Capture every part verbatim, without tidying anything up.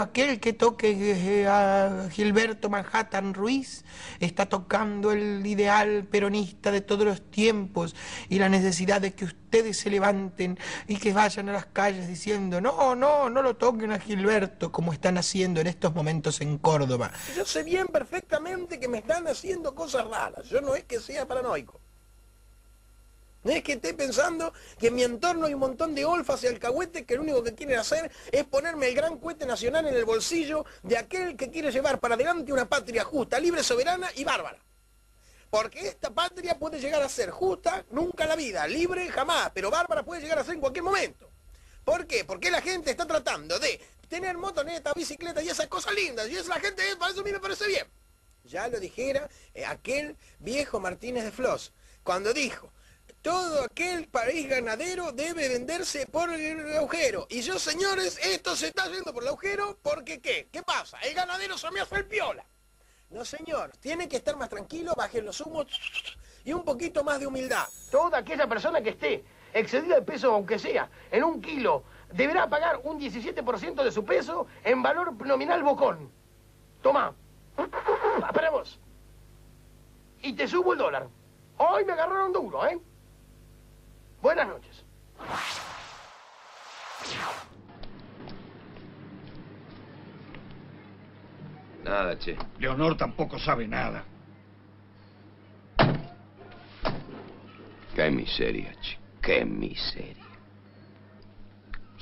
Aquel que toque a Gilberto Manhattan Ruiz está tocando el ideal peronista de todos los tiempos y la necesidad de que ustedes se levanten y que vayan a las calles diciendo no, no, no lo toquen a Gilberto, como están haciendo en estos momentos en Córdoba. Yo sé bien perfectamente que me están haciendo cosas raras, yo no es que sea paranoico. No es que esté pensando que en mi entorno hay un montón de olfas y alcahuetes que lo único que quieren hacer es ponerme el gran cohete nacional en el bolsillo de aquel que quiere llevar para adelante una patria justa, libre, soberana y bárbara. Porque esta patria puede llegar a ser justa, nunca en la vida, libre jamás, pero bárbara puede llegar a ser en cualquier momento. ¿Por qué? Porque la gente está tratando de tener motonetas, bicicletas y esas cosas lindas, y eso la gente, para eso a mí me parece bien. Ya lo dijera eh, aquel viejo Martínez de Flos, cuando dijo: todo aquel país ganadero debe venderse por el agujero. Y yo, señores, esto se está yendo por el agujero porque ¿qué? ¿Qué pasa? El ganadero se me hace el piola. No, señor, tiene que estar más tranquilo, bajen los humos y un poquito más de humildad. Toda aquella persona que esté excedida de peso, aunque sea, en un kilo, deberá pagar un diecisiete por ciento de su peso en valor nominal bocón. Tomá, para vos. Y te subo el dólar. Hoy me agarraron duro, ¿eh? Buenas noches. Nada, che. Leonor tampoco sabe nada. Qué miseria, che. Qué miseria.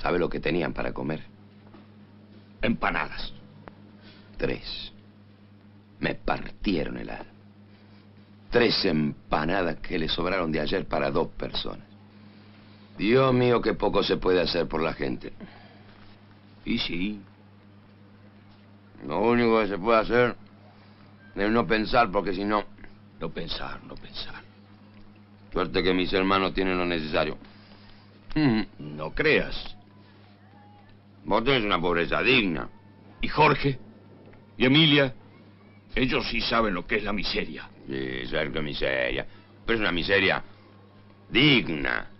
¿Sabe lo que tenían para comer? Empanadas. Tres. Me partieron el alma. Tres empanadas que le sobraron de ayer para dos personas. Dios mío, qué poco se puede hacer por la gente. Y sí. Lo único que se puede hacer es no pensar, porque si no... No pensar, no pensar. Suerte que mis hermanos tienen lo necesario. No creas. Vos tenés una pobreza digna. ¿Y Jorge? ¿Y Emilia? Ellos sí saben lo que es la miseria. Sí, saben que miseria. Pero es una miseria digna.